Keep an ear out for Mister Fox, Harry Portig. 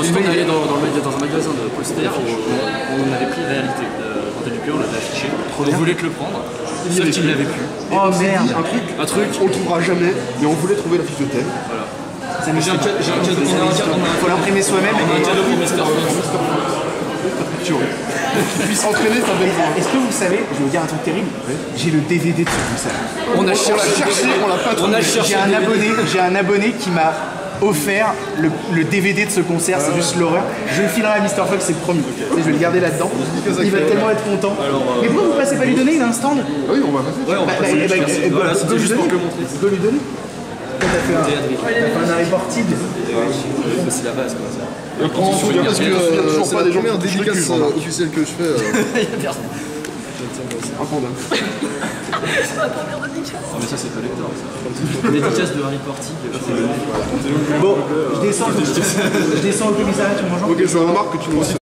Boston, allait dans un magasin de poster, on avait pris réalité. Quand on l'avait affiché, on voulait te le prendre, sauf qu'il l'avait plus. Oh merde, un truc, on le trouvera jamais, mais on voulait trouver la fiche de thème. Voilà. J'ai un cadeau, il faut l'imprimer soi-même. Un cadeau pour Mister Fox. Qui puisse entraîner sa belle voix. Est-ce que vous savez, je vais vous dire un truc terrible, j'ai le DVD de ce truc. On a cherché, on l'a pas trouvé. J'ai un abonné qui m'a offert le DVD de ce concert, c'est juste l'horreur. Je le filerai à Mister Fox, c'est promis. Okay. Je vais le garder là-dedans. Il va tellement être content. Alors, mais pourquoi vous passez pas lui donner? Il a un stand. Oui, on va passer. Ouais, on va juste pour que montrer. Tu peux lui donner? T'as fait un reporting. C'est la base, quoi. Parce que je toujours pas des gens qui dédicace officielle que je fais. Mais ça c'est pas les dédicaces de Harry Portig. Bon, je descends au commissariat, tu me rejoins. Ok, je remarque que tu me